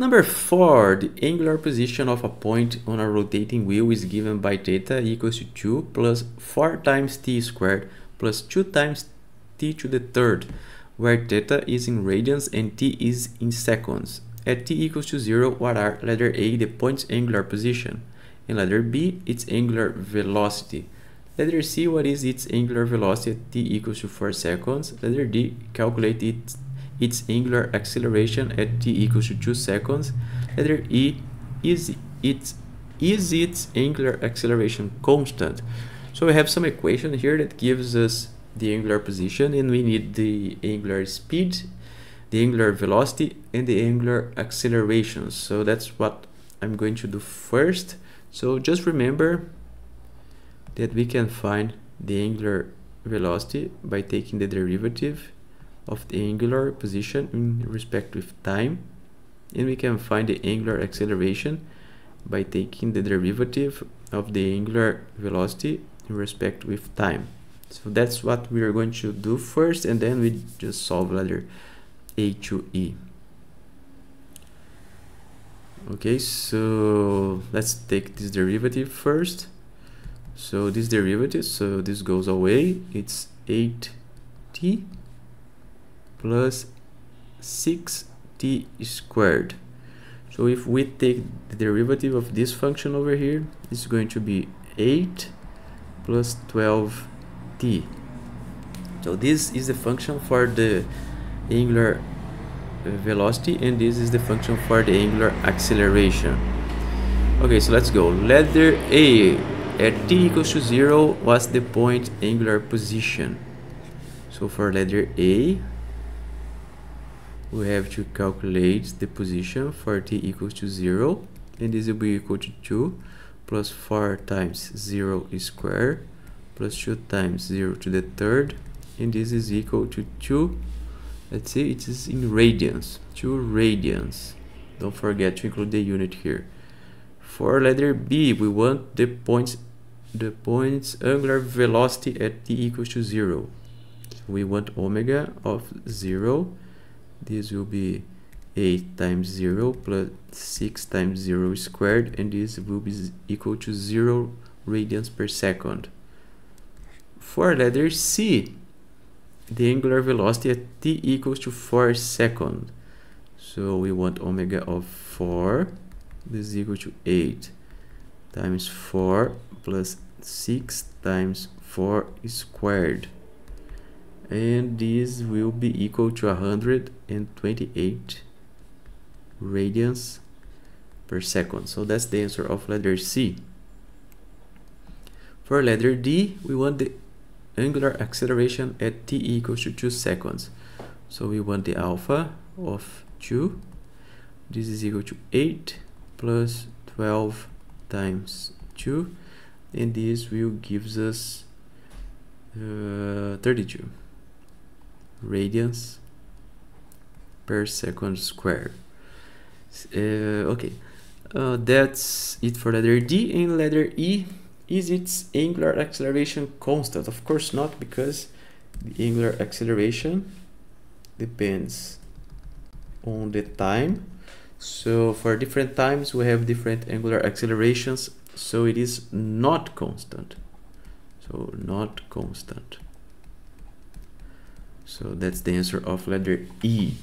Number 4, the angular position of a point on a rotating wheel is given by theta equals to 2 plus 4 times t squared plus 2 times t to the third, where theta is in radians and t is in seconds. At t equals to 0, what are letter A, the point's angular position, and letter B, its angular velocity. Letter C, what is its angular velocity at t equals to 4 seconds. Letter D, calculate its angular acceleration at t equals to 2 seconds. Letter E, is its angular acceleration constant? So we have some equation here that gives us the angular position, and we need the angular speed, the angular velocity, and the angular acceleration. So that's what I'm going to do first. So just remember that we can find the angular velocity by taking the derivative of the angular position in respect with time, and we can find the angular acceleration by taking the derivative of the angular velocity in respect with time. So that's what we are going to do first, and then we just solve letter A to E. Okay, so let's take this derivative first. So this derivative, so this goes away, it's 8t plus 6t squared. So if we take the derivative of this function over here, it's going to be 8 plus 12t. So this is the function for the angular velocity, and this is the function for the angular acceleration. Okay, so let's go. Letter A, at t equals to 0, what's the point angular position? So for letter A, we have to calculate the position for t equals to 0, and this will be equal to 2 plus 4 times 0 squared plus 2 times 0 to the third, and this is equal to 2. Let's see, it is in radians, 2 radians. Don't forget to include the unit here. For letter B, we want the point's angular velocity at t equals to 0. So we want omega of 0. This will be 8 times 0 plus 6 times 0 squared, and this will be equal to 0 radians per second. For letter C, the angular velocity at t equals to 4 seconds. So we want omega of 4. This is equal to 8 times 4 plus 6 times 4 squared. And this will be equal to 128 radians per second. So that's the answer of letter C. For letter D, we want the angular acceleration at t equals to 2 seconds. So we want the alpha of 2. This is equal to 8 plus 12 times 2, and this will gives us 32 radians per second squared. That's it for letter D. And letter E, is its angular acceleration constant? Of course not, because the angular acceleration depends on the time. So for different times we have different angular accelerations, so it is not constant. So not constant. So that's the answer of letter E.